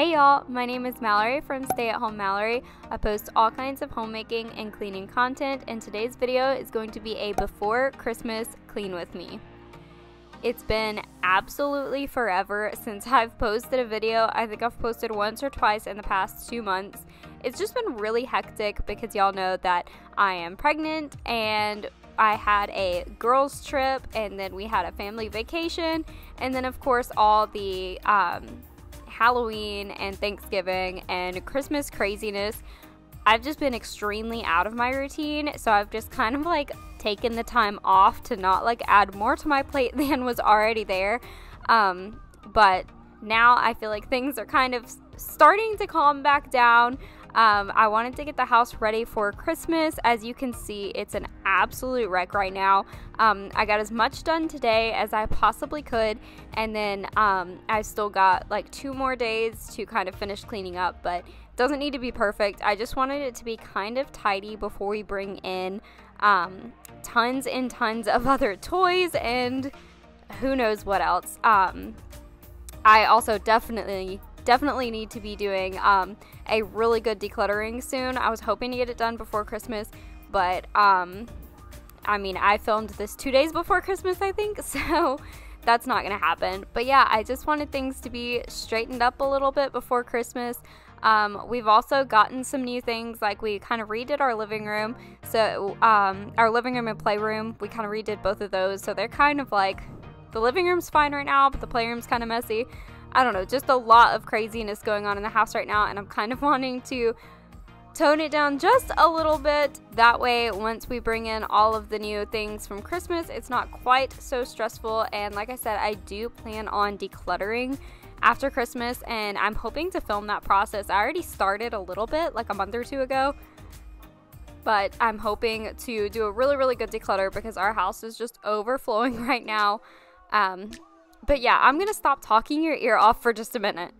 Hey y'all, my name is Mallory from Stay at Home Mallory. I post all kinds of homemaking and cleaning content, and today's video is going to be a before Christmas clean with me. It's been absolutely forever since I've posted a video. I think I've posted once or twice in the past 2 months. It's just been really hectic because y'all know that I am pregnant and I had a girls trip, and then we had a family vacation, and then of course all the Halloween and Thanksgiving and Christmas craziness. I've just been extremely out of my routine, so I've just kind of like taken the time off to not like add more to my plate than was already there. But now I feel like things are kind of starting to calm back down. I wanted to get the house ready for Christmas. As you can see, it's an absolute wreck right now. I got as much done today as I possibly could, and then I still got like 2 more days to kind of finish cleaning up, but it doesn't need to be perfect. I just wanted it to be kind of tidy before we bring in tons and tons of other toys and who knows what else. I also definitely need to be doing a really good decluttering soon. I was hoping to get it done before Christmas, but I mean, I filmed this 2 days before Christmas, I think, so that's not gonna happen. But yeah, I just wanted things to be straightened up a little bit before Christmas. We've also gotten some new things, like we kind of redid our living room, so our living room and playroom, we kind of redid both of those, so they're kind of like, the living room's fine right now, but the playroom's kind of messy. I don't know, just a lot of craziness going on in the house right now, and I'm kind of wanting to tone it down just a little bit. That way, once we bring in all of the new things from Christmas, it's not quite so stressful. And like I said, I do plan on decluttering after Christmas, and I'm hoping to film that process. I already started a little bit, like a month or two ago, but I'm hoping to do a really, really good declutter because our house is just overflowing right now. But yeah, I'm gonna stop talking your ear off for just a minute.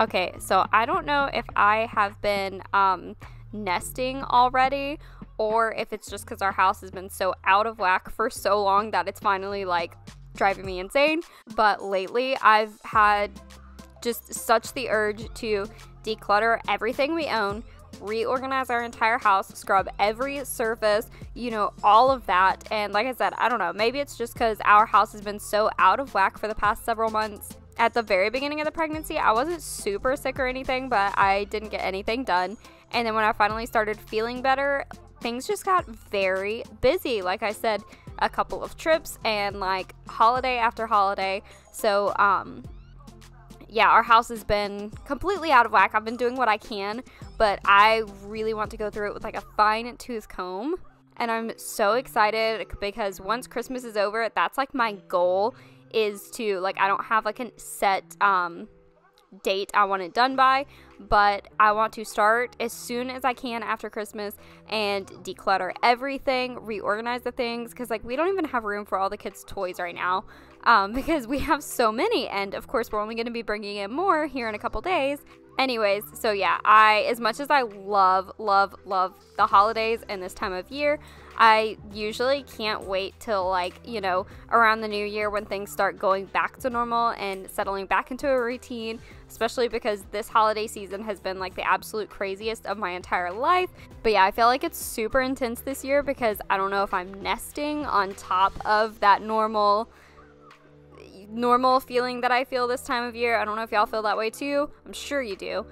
Okay, so I don't know if I have been nesting already or if it's just because our house has been so out of whack for so long that it's finally like driving me insane. But lately I've had just such the urge to declutter everything we own, reorganize our entire house, scrub every surface, you know, all of that. And like I said, I don't know, maybe it's just because our house has been so out of whack for the past several months. At the very beginning of the pregnancy, I wasn't super sick or anything, but I didn't get anything done. And then when I finally started feeling better, things just got very busy. Like I said, a couple of trips and like holiday after holiday. So, yeah, our house has been completely out of whack. I've been doing what I can, but I really want to go through it with like a fine-tooth comb. And I'm so excited because once Christmas is over, that's like my goal is to, like, I don't have like a set date I want it done by, but I want to start as soon as I can after Christmas and declutter everything, reorganize the things, because like we don't even have room for all the kids' toys right now because we have so many, and of course we're only going to be bringing in more here in a couple days anyways. So yeah, as much as I love the holidays and this time of year, I usually can't wait till, like, you know, around the new year when things start going back to normal and settling back into a routine, especially because this holiday season has been like the absolute craziest of my entire life. But yeah, I feel like it's super intense this year because I don't know if I'm nesting on top of that normal feeling that I feel this time of year. I don't know if y'all feel that way too. I'm sure you do.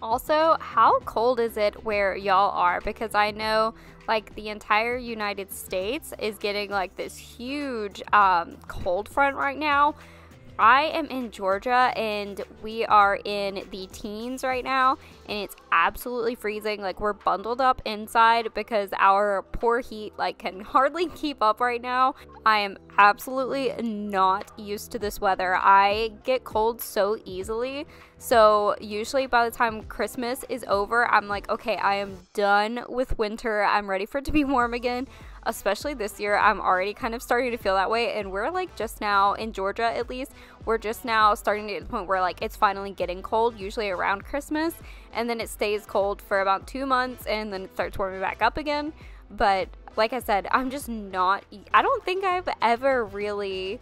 Also, how cold is it where y'all are? Because I know like the entire United States is getting like this huge cold front right now. I am in Georgia and we are in the teens right now and it's absolutely freezing. Like we're bundled up inside because our poor heat like can hardly keep up right now. I am absolutely not used to this weather. I get cold so easily. So usually by the time Christmas is over, I'm like, okay, I am done with winter. I'm ready for it to be warm again. especially this year. I'm already kind of starting to feel that way, and we're like just now in Georgia, at least, we're just now starting to get to the point where like it's finally getting cold, usually around Christmas, and then it stays cold for about 2 months and then it starts warming back up again. But like I said, I'm just not, I don't think I've ever really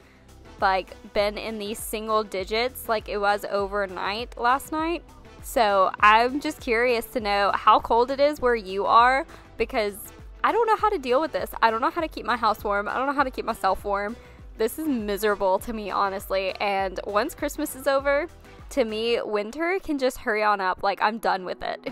like been in the single digits like it was overnight last night. So I'm just curious to know how cold it is where you are, because I don't know how to deal with this. I don't know how to keep my house warm. I don't know how to keep myself warm. This is miserable to me, honestly. And once Christmas is over, to me, winter can just hurry on up. Like, I'm done with it.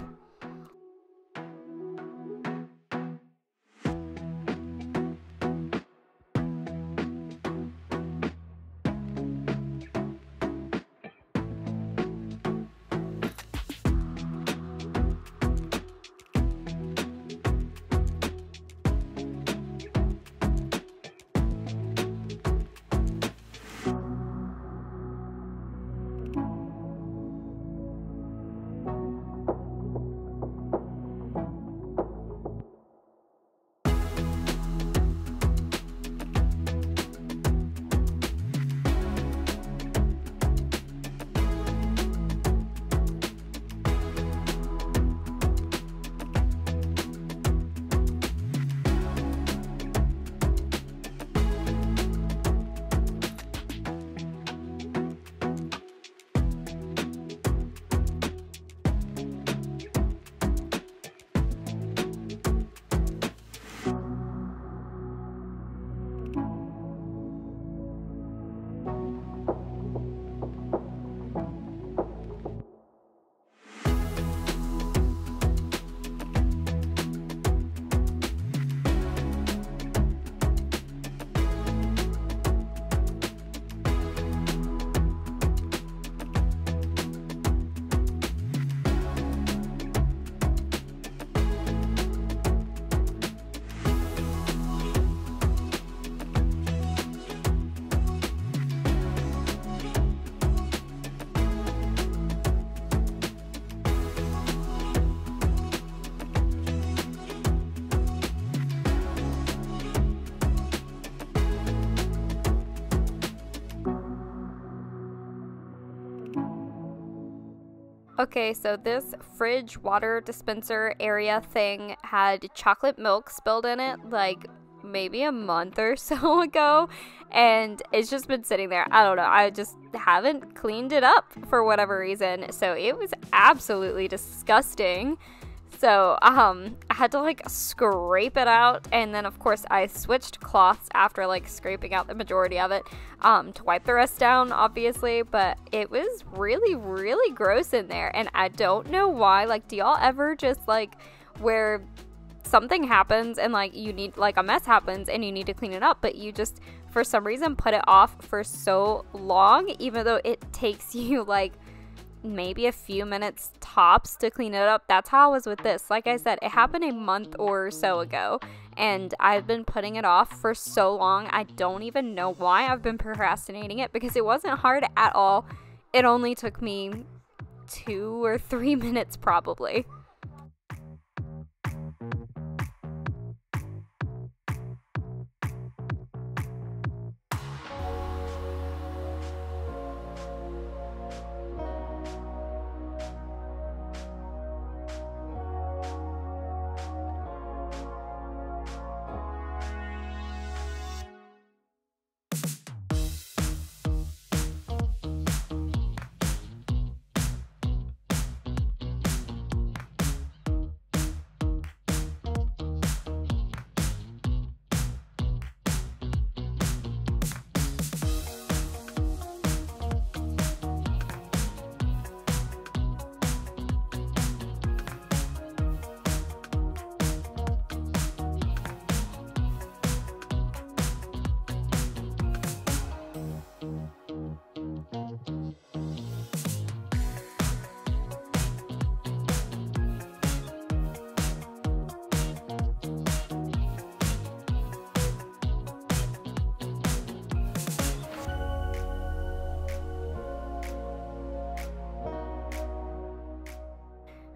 Okay, so this fridge water dispenser area thing had chocolate milk spilled in it like maybe a month or so ago, and it's just been sitting there. I don't know, I just haven't cleaned it up for whatever reason, so it was absolutely disgusting. So I had to like scrape it out, and then of course I switched cloths after like scraping out the majority of it to wipe the rest down, obviously. But it was really, really gross in there, and I don't know why. Like, do y'all ever just like where something happens and like you need, like a mess happens and you need to clean it up, but you just for some reason put it off for so long, even though it takes you like maybe a few minutes tops to clean it up? That's how I was with this. Like I said, it happened a month or so ago, and I've been putting it off for so long. I don't even know why I've been procrastinating it, because it wasn't hard at all. It only took me 2 or 3 minutes probably.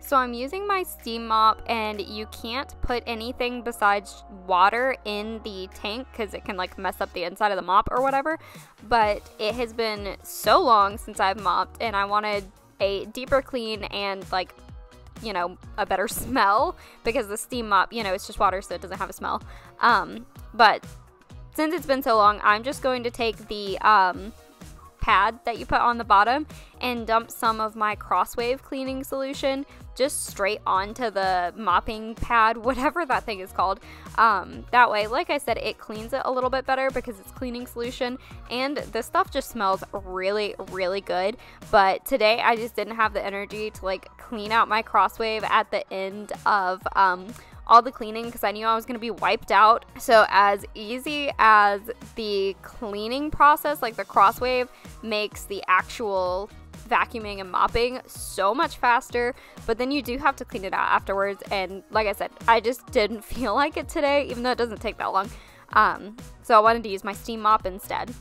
So I'm using my steam mop, and you can't put anything besides water in the tank because it can like mess up the inside of the mop or whatever. But it has been so long since I've mopped, and I wanted a deeper clean and like, you know, a better smell, because the steam mop, you know, it's just water, so it doesn't have a smell. But since it's been so long, I'm just going to take the pad that you put on the bottom and dump some of my Crosswave cleaning solution just straight onto the mopping pad, whatever that thing is called. That way, like I said, it cleans it a little bit better because it's cleaning solution, and the stuff just smells really, really good. But today I just didn't have the energy to like clean out my Crosswave at the end of all the cleaning because I knew I was going to be wiped out. So as easy as the cleaning process, like the Crosswave makes the actual vacuuming and mopping so much faster, but then you do have to clean it out afterwards. And like I said, I just didn't feel like it today, even though it doesn't take that long. So I wanted to use my steam mop instead.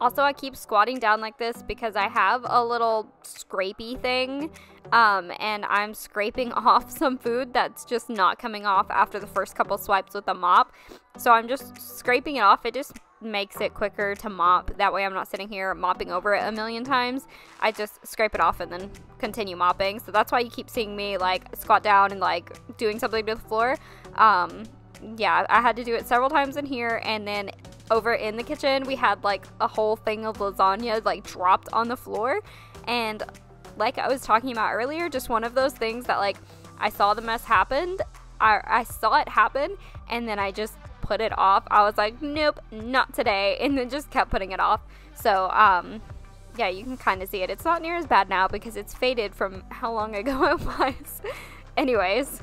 Also, I keep squatting down like this because I have a little scrapey thing, and I'm scraping off some food that's just not coming off after the first couple swipes with a mop. So I'm just scraping it off. It just makes it quicker to mop. That way I'm not sitting here mopping over it a million times. I just scrape it off and then continue mopping. So that's why you keep seeing me like squat down and like doing something to the floor. Yeah, I had to do it several times in here, and then over in the kitchen we had like a whole thing of lasagna like dropped on the floor. And like I was talking about earlier, just one of those things that like I saw the mess happened, I saw it happen, and then I just put it off. I was like, nope, not today, and then just kept putting it off. So yeah, you can kind of see it. It's not near as bad now because it's faded from how long ago it was. Anyways.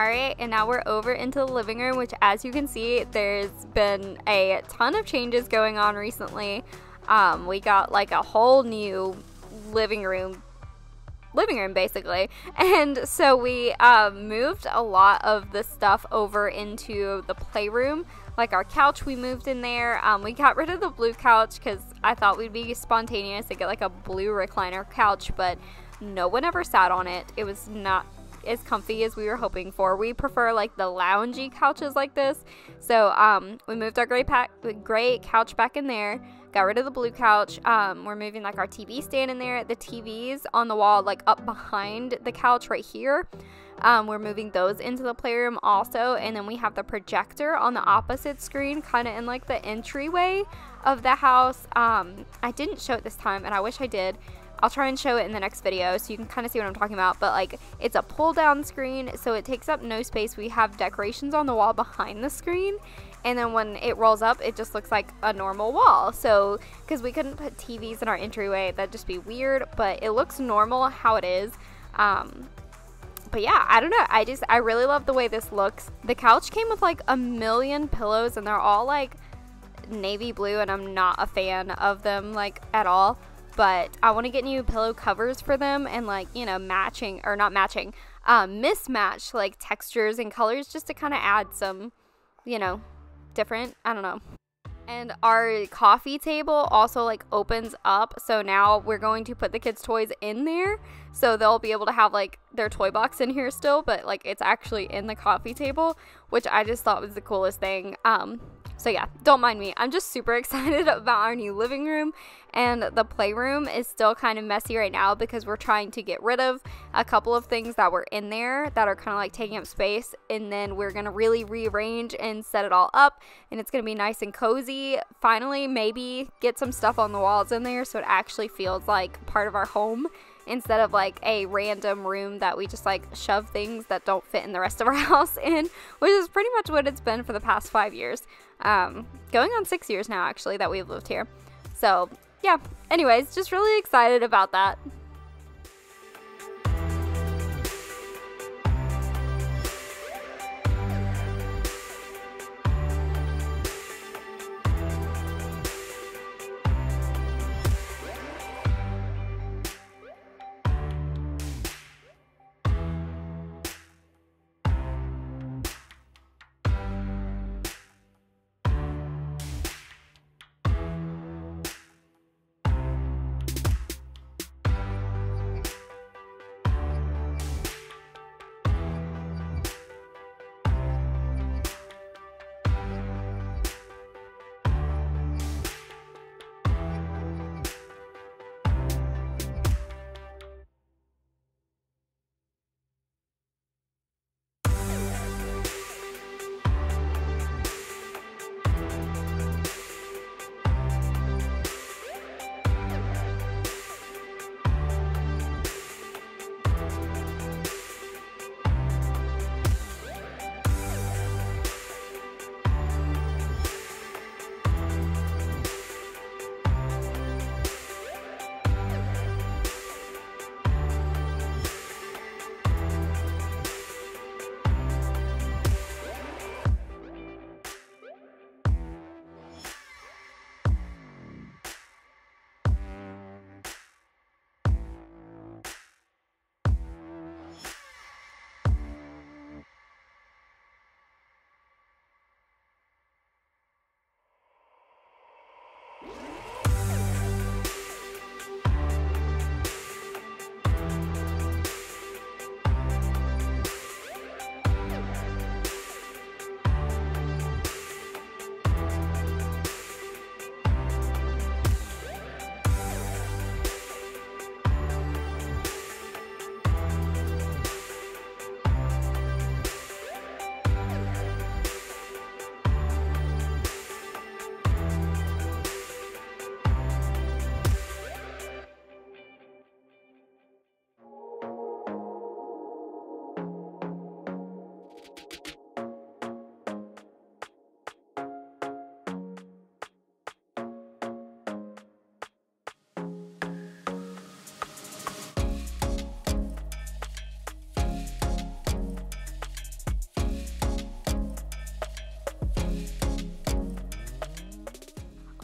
Alright, and now we're over into the living room, which as you can see, there's been a ton of changes going on recently. We got like a whole new living room basically. And so we moved a lot of the stuff over into the playroom. Like our couch, we moved in there. We got rid of the blue couch because I thought we'd be spontaneous and get like a blue recliner couch, but no one ever sat on it. It was not as comfy as we were hoping for. We prefer like the loungy couches like this. So we moved our gray couch back in there, got rid of the blue couch. We're moving like our TV stand in there. The TVs on the wall like up behind the couch right here, we're moving those into the playroom also. And then we have the projector on the opposite screen, kind of in like the entryway of the house. I didn't show it this time and I wish I did. I'll try and show it in the next video so you can kind of see what I'm talking about, but like it's a pull down screen, so it takes up no space. We have decorations on the wall behind the screen, and then when it rolls up it just looks like a normal wall. So because we couldn't put TVs in our entryway, that'd just be weird, but it looks normal how it is. But yeah, I don't know, I really love the way this looks. The couch came with like a million pillows, and they're all like navy blue, and I'm not a fan of them like at all. But I want to get new pillow covers for them and like, you know, matching, or not matching, mismatched like textures and colors, just to kind of add some, you know, different, I don't know. And our coffee table also like opens up, so now we're going to put the kids' toys in there, so they'll be able to have like their toy box in here still, but like it's actually in the coffee table, which I just thought was the coolest thing. So yeah, don't mind me. I'm just super excited about our new living room, and the playroom is still kind of messy right now because we're trying to get rid of a couple of things that were in there that are kind of like taking up space, and then we're going to really rearrange and set it all up, and it's going to be nice and cozy. Finally, maybe get some stuff on the walls in there so it actually feels like part of our home, instead of like a random room that we just like shove things that don't fit in the rest of our house in, which is pretty much what it's been for the past 5 years. Going on 6 years now actually that we've lived here. So yeah, anyways, just really excited about that.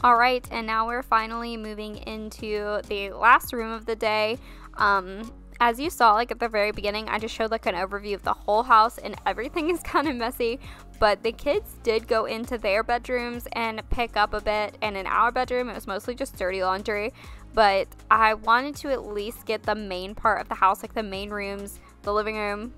Alright, and now we're finally moving into the last room of the day. As you saw, like at the very beginning, I just showed like an overview of the whole house, and everything is kind of messy, but the kids did go into their bedrooms and pick up a bit, and in our bedroom it was mostly just dirty laundry, but I wanted to at least get the main part of the house, like the main rooms, the living room,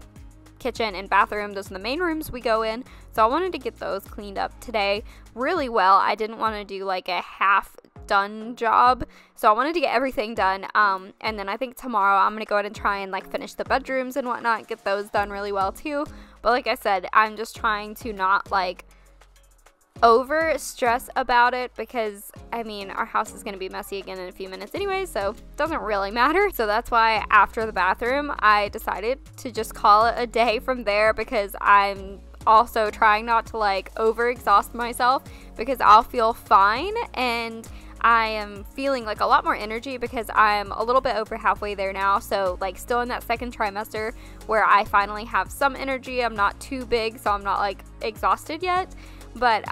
kitchen, and bathroom. Those are the main rooms we go in, so I wanted to get those cleaned up today really well. I didn't want to do like a half done job, so I wanted to get everything done, and then I think tomorrow I'm gonna go ahead and try and like finish the bedrooms and whatnot, get those done really well too. But like I said, I'm just trying to not like over stress about it, because I mean our house is going to be messy again in a few minutes anyway, so it doesn't really matter. So that's why after the bathroom I decided to just call it a day from there, because I'm also trying not to like over exhaust myself, because I'll feel fine, and I am feeling like a lot more energy because I'm a little bit over halfway there now, so like still in that second trimester where I finally have some energy. I'm not too big, so I'm not like exhausted yet, but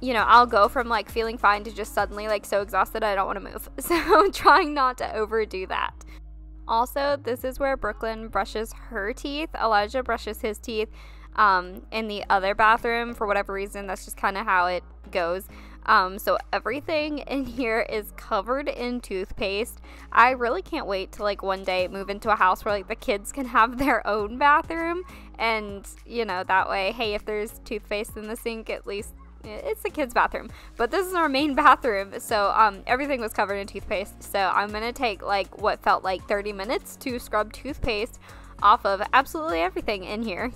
you know, I'll go from like feeling fine to just suddenly like so exhausted I don't want to move, so I'm trying not to overdo that. Also, this is where Brooklyn brushes her teeth. Elijah brushes his teeth in the other bathroom. For whatever reason, that's just kind of how it goes. So everything in here is covered in toothpaste. I really can't wait to like one day move into a house where like the kids can have their own bathroom, and you know, that way, hey, if there's toothpaste in the sink, at least it's the kids' bathroom. But this is our main bathroom, so everything was covered in toothpaste. So I'm gonna take like what felt like 30 minutes to scrub toothpaste off of absolutely everything in here.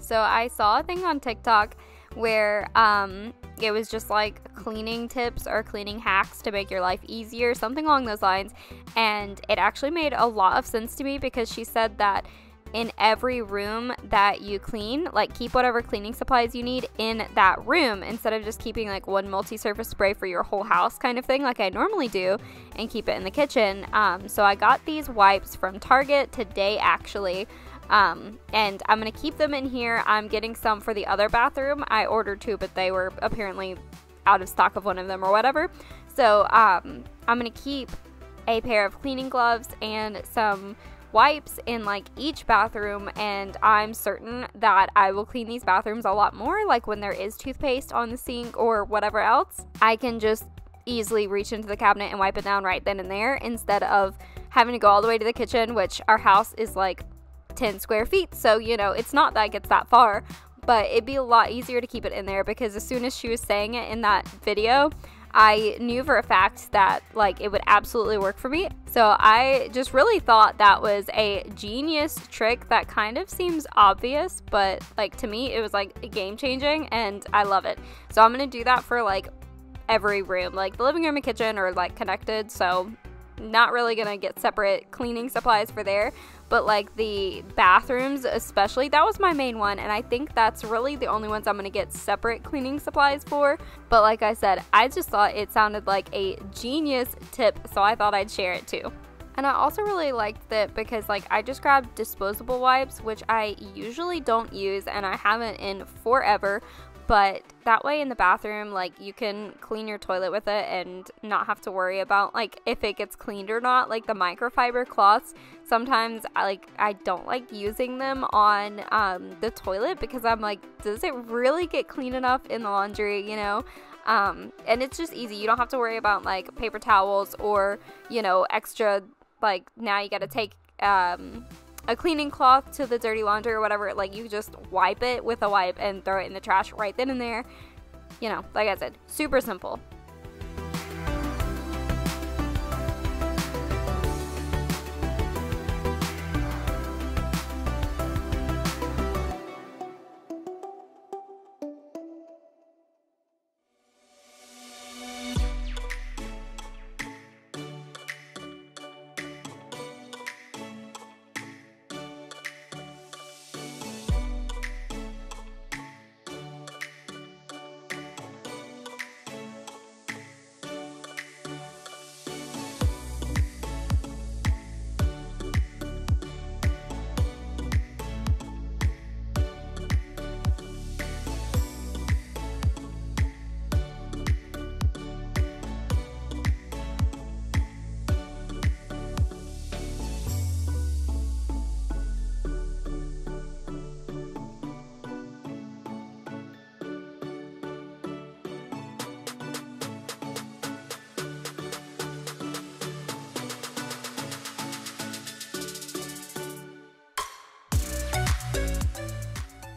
So I saw a thing on TikTok where it was just like cleaning tips or cleaning hacks to make your life easier, something along those lines. And it actually made a lot of sense to me, because she said that in every room that you clean, like keep whatever cleaning supplies you need in that room, instead of just keeping like one multi-surface spray for your whole house kind of thing like I normally do and keep it in the kitchen. So I got these wipes from Target today actually. And I'm gonna keep them in here. I'm getting some for the other bathroom. I ordered two, but they were apparently out of stock of one of them or whatever. So I'm gonna keep a pair of cleaning gloves and some wipes in like each bathroom, and I'm certain that I will clean these bathrooms a lot more. Like when there is toothpaste on the sink or whatever else, I can just easily reach into the cabinet and wipe it down right then and there, instead of having to go all the way to the kitchen, which our house is like 10 square feet, so you know, it's not that it gets that far, but it'd be a lot easier to keep it in there. Because as soon as she was saying it in that video, I knew for a fact that like it would absolutely work for me. So I just really thought that was a genius trick that kind of seems obvious, but like to me it was like game changing, and I love it. So I'm gonna do that for like every room. Like the living room and kitchen are like connected, so not really gonna get separate cleaning supplies for there, but like the bathrooms especially, that was my main one, and I think that's really the only ones I'm gonna get separate cleaning supplies for. But like I said, I just thought it sounded like a genius tip, so I thought I'd share it too. And I also really liked that because like I just grabbed disposable wipes, which I usually don't use and I haven't in forever. But that way in the bathroom, like you can clean your toilet with it and not have to worry about like if it gets cleaned or not. Like the microfiber cloths, sometimes I don't like using them on the toilet, because I'm like, does it really get clean enough in the laundry, you know? And it's just easy. You don't have to worry about like paper towels or, you know, extra, like now you gotta take a cleaning cloth to the dirty laundry or whatever. Like you just wipe it with a wipe and throw it in the trash right then and there. You know, like I said, super simple.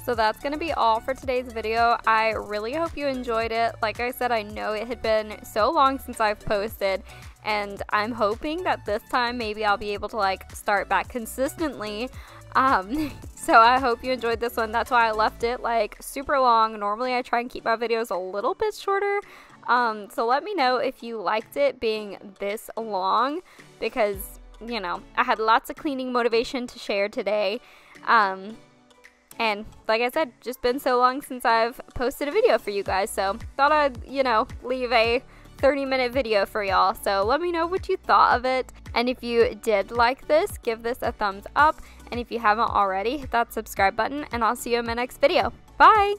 So that's going to be all for today's video. I really hope you enjoyed it. Like I said, I know it had been so long since I've posted, and I'm hoping that this time maybe I'll be able to like start back consistently. So I hope you enjoyed this one. That's why I left it like super long. Normally I try and keep my videos a little bit shorter. So let me know if you liked it being this long, because, you know, I had lots of cleaning motivation to share today. And like I said, just been so long since I've posted a video for you guys. So thought I'd, you know, leave a 30-minute video for y'all. So let me know what you thought of it. And if you did like this, give this a thumbs up. And if you haven't already, hit that subscribe button, and I'll see you in my next video. Bye!